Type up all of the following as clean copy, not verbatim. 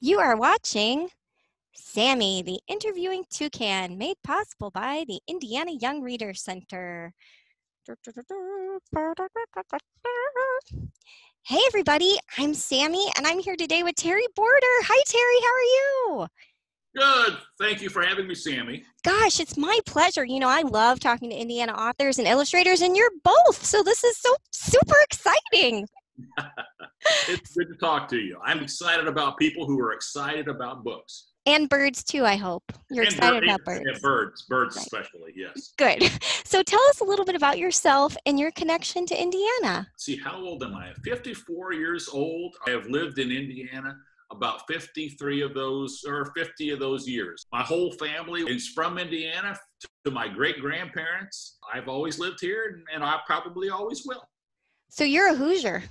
You are watching Sammy, the Interviewing Toucan, made possible by the Indiana Young Readers Center. Hey everybody, I'm Sammy and I'm here today with Terry Border. Hi Terry, how are you? Good. Thank you for having me, Sammy. Gosh, it's my pleasure. You know, I love talking to Indiana authors and illustrators, and you're both, so this is so super exciting. It's good to talk to you. I'm excited about people who are excited about books. And birds too, I hope. You're and excited about birds. Yeah, birds right. Especially, yes. Good. So tell us a little bit about yourself and your connection to Indiana. See, how old am I? 54 years old. I have lived in Indiana about 50 of those years. My whole family is from Indiana. To my great-grandparents, I've always lived here, and I probably always will. So you're a Hoosier.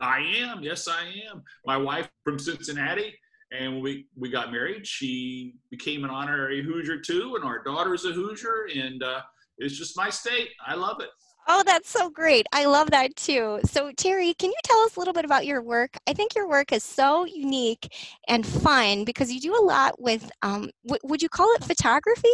I am. Yes, I am. My wife from Cincinnati, and when we got married, she became an honorary Hoosier too, and our daughter's a Hoosier, and it's just my state. I love it. Oh, that's so great. I love that too. So Terry, can you tell us a little bit about your work? I think your work is so unique and fun because you do a lot with, would you call it photography?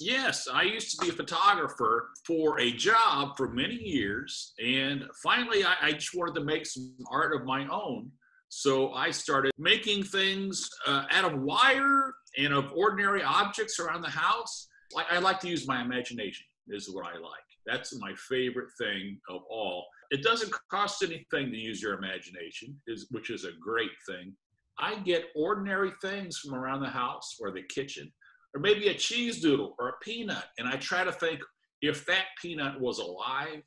Yes, I used to be a photographer for a job for many years. And finally, I just wanted to make some art of my own. So I started making things out of wire and of ordinary objects around the house. I like to use my imagination is what I like. That's my favorite thing of all. It doesn't cost anything to use your imagination, which is a great thing. I get ordinary things from around the house or the kitchen, or maybe a cheese doodle or a peanut. And I try to think, if that peanut was alive,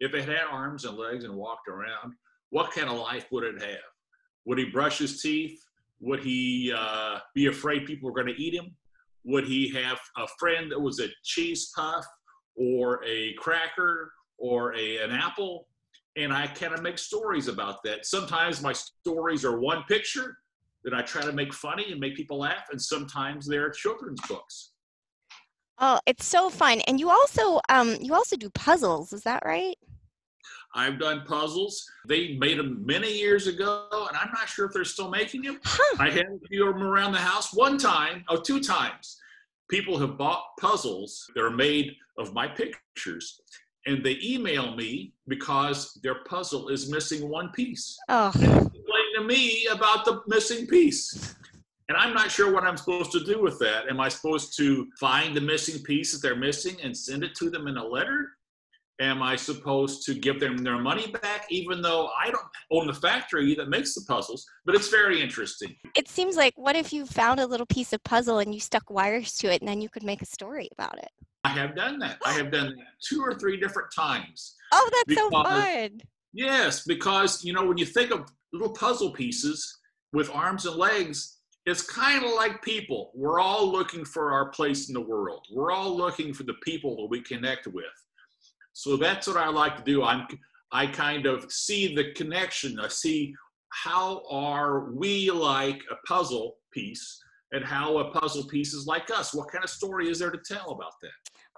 if it had arms and legs and walked around, what kind of life would it have? Would he brush his teeth? Would he be afraid people were going to eat him? Would he have a friend that was a cheese puff, or a cracker, or an apple? And I kind of make stories about that. Sometimes my stories are one picture that I try to make funny and make people laugh, and sometimes they're children's books. Oh, it's so fun. And you also do puzzles, is that right? I've done puzzles. They made them many years ago, and I'm not sure if they're still making them. Huh. I had a few of them around the house two times. People have bought puzzles that are made of my pictures, and they email me because their puzzle is missing one piece. Oh. They complain to me about the missing piece. And I'm not sure what I'm supposed to do with that. Am I supposed to find the missing piece that they're missing and send it to them in a letter? Am I supposed to give them their money back, even though I don't own the factory that makes the puzzles? But it's very interesting. It seems like, what if you found a little piece of puzzle and you stuck wires to it, and then you could make a story about it? I have done that. I have done that 2 or 3 different times. Oh, that's so fun. Yes, because, you know, when you think of little puzzle pieces with arms and legs, it's kind of like people. We're all looking for our place in the world. We're all looking for the people that we connect with. So that's what I like to do. I kind of see the connection. I see how are we like a puzzle piece and how a puzzle piece is like us. What kind of story is there to tell about that?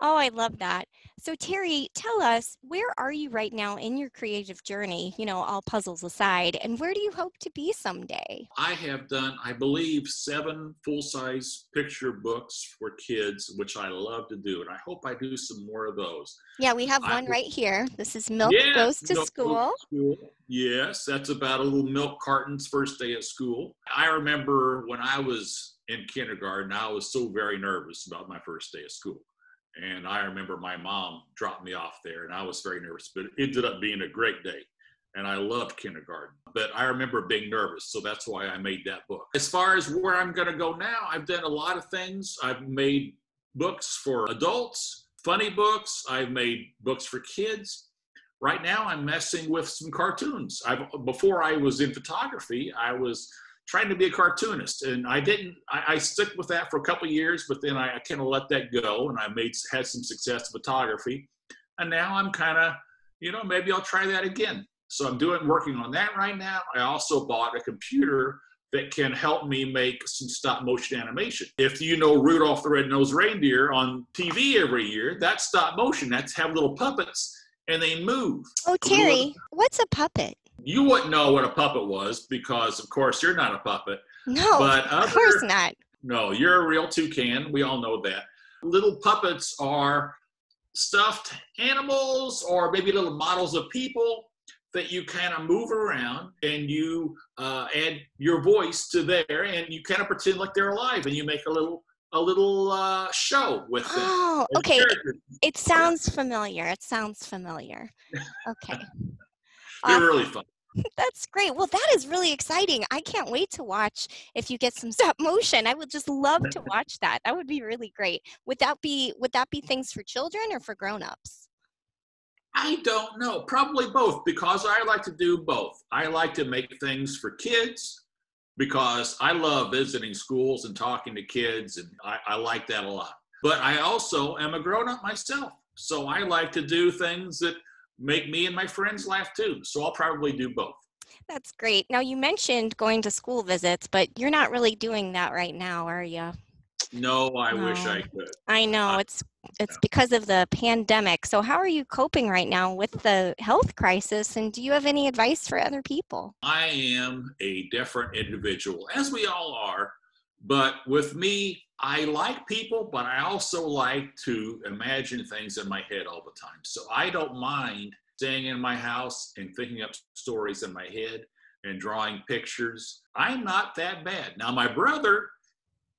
Oh, I love that. So Terry, tell us, where are you right now in your creative journey, you know, all puzzles aside, and where do you hope to be someday? I have done, I believe, 7 full-size picture books for kids, which I love to do, and I hope I do some more of those. Yeah, we have one right here. This is Milk Goes to School. Yes, that's about a little milk carton's first day at school. I remember when I was in kindergarten, I was so very nervous about my first day of school. And I remember my mom dropped me off there, and I was very nervous, but it ended up being a great day. And I loved kindergarten, but I remember being nervous. So that's why I made that book. As far as where I'm going to go now, I've done a lot of things. I've made books for adults, funny books. I've made books for kids. Right now I'm messing with some cartoons. Before I was in photography, I was trying to be a cartoonist, and I stuck with that for a couple of years, but then I kind of let that go, and I had some success in photography, and now I'm kind of, you know, maybe I'll try that again. So I'm working on that right now. I also bought a computer that can help me make some stop motion animation. If you know Rudolph the Red-Nosed Reindeer on TV every year, that's stop motion. That's have little puppets and they move. Oh, Terry, what's a puppet? you wouldn't know what a puppet was because, of course, you're not a puppet. No, but of course not. No, you're a real toucan. We all know that. Little puppets are stuffed animals or maybe little models of people that you kind of move around and you add your voice to there and you kind of pretend like they're alive and you make a little show with them. Oh, okay. It sounds familiar. It sounds familiar. Okay. They're really fun. That's great. Well, that is really exciting. I can't wait to watch if you get some stop motion. I would just love to watch that. That would be really great. Would that be things for children or for grown-ups? I don't know. Probably both, because I like to do both. I like to make things for kids because I love visiting schools and talking to kids, and I like that a lot. But I also am a grown-up myself, so I like to do things that make me and my friends laugh too. So I'll probably do both. That's great. Now you mentioned going to school visits, but you're not really doing that right now, are you? No, I wish I could. I know it's because of the pandemic. So how are you coping right now with the health crisis? And do you have any advice for other people? I am a different individual, as we all are. But with me, I like people, but I also like to imagine things in my head all the time. So I don't mind staying in my house and thinking up stories in my head and drawing pictures. I'm not that bad. Now, my brother,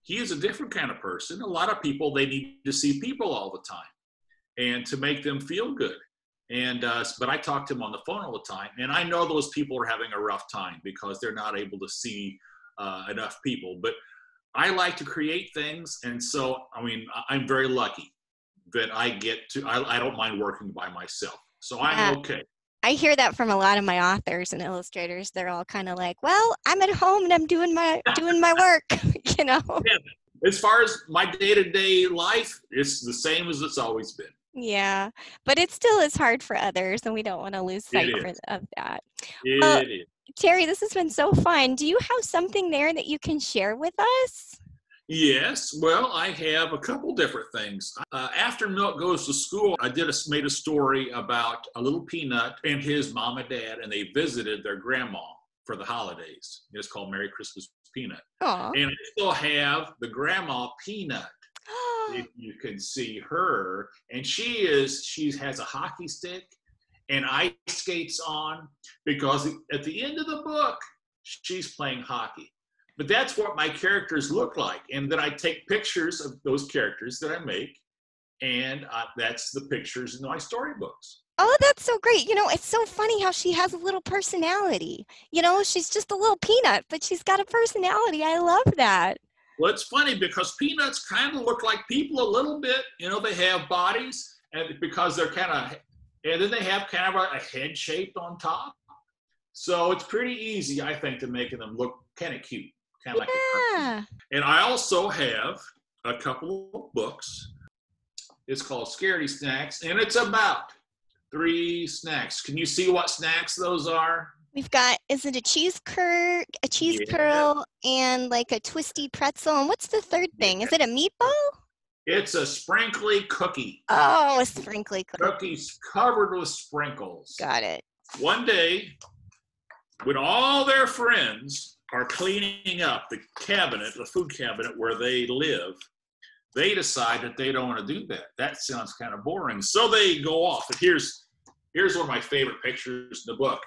he is a different kind of person. A lot of people, they need to see people all the time and to make them feel good. But I talk to him on the phone all the time. And I know those people are having a rough time because they're not able to see enough people. But I like to create things, and so, I mean, I'm very lucky that I get to, I don't mind working by myself, so I'm okay. I hear that from a lot of my authors and illustrators. They're all kind of like, well, I'm at home and I'm doing my work, you know? Yeah. As far as my day-to-day life, it's the same as it's always been. Yeah, but it still is hard for others, and we don't want to lose sight of that. It is. Terry, this has been so fun. Do you have something there that you can share with us? Yes. Well, I have a couple different things. After Milk Goes to School, I made a story about a little Peanut and his mom and dad, and they visited their grandma for the holidays. It's called Merry Christmas, Peanut. Aww. And I still have the grandma Peanut. If you can see her. And she has a hockey stick and ice skates on, because at the end of the book, she's playing hockey. But that's what my characters look like. And then I take pictures of those characters that I make, and that's the pictures in my storybooks. Oh, that's so great. You know, it's so funny how she has a little personality. You know, she's just a little peanut, but she's got a personality. I love that. Well, it's funny because peanuts kind of look like people a little bit. You know, they have bodies, and because they're and then they have kind of a head shaped on top. So it's pretty easy, I think, to make them look kind of cute. Kind of like a person. And I also have a couple of books. It's called Scaredy Snacks, and it's about 3 snacks. Can you see what snacks those are? We've got, is it a cheese curl and like a twisty pretzel? And what's the third thing? Is it a meatball? It's a sprinkly cookie. Oh, a sprinkly cookie. Cookies covered with sprinkles. Got it. One day, when all their friends are cleaning up the food cabinet where they live, they decide that they don't want to do that. That sounds kind of boring. So they go off. And here's one of my favorite pictures in the book.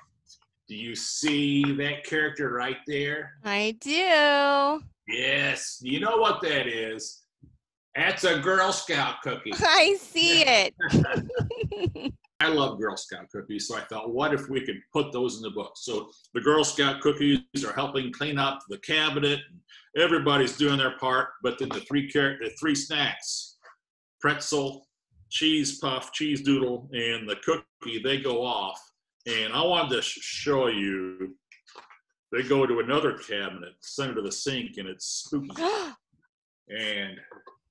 Do you see that character right there? I do. Yes. You know what that is? That's a Girl Scout cookie. I see it. I love Girl Scout cookies, so I thought, what if we could put those in the book? So the Girl Scout cookies are helping clean up the cabinet. Everybody's doing their part, but then the three snacks, pretzel, cheese puff, cheese doodle, and the cookie, they go off. And I wanted to show you, they go to another cabinet, send it to the sink, and it's spooky. And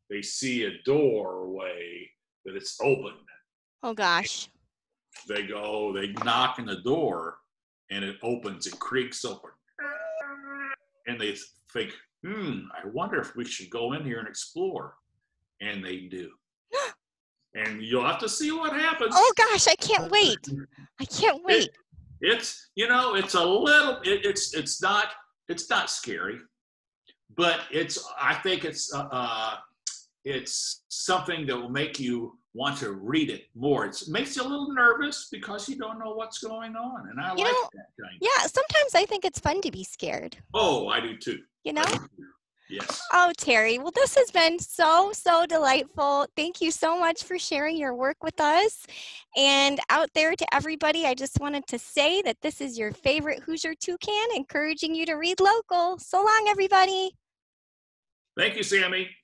they see a doorway that it's open. Oh, gosh. They knock on the door, and it opens. It creaks open. And they think, I wonder if we should go in here and explore. And they do. And you'll have to see what happens. Oh, gosh, I can't wait. It's, you know, it's a little, it's not scary, but it's, I think it's something that will make you want to read it more. It makes you a little nervous because you don't know what's going on. And I like that kind. Yeah, sometimes I think it's fun to be scared. Oh, I do too. You know? Yes. Oh, Terry, well, this has been so delightful. Thank you so much for sharing your work with us. And out there to everybody, I just wanted to say that this is your favorite Hoosier Toucan, encouraging you to read local. So long, everybody. Thank you, Sammy.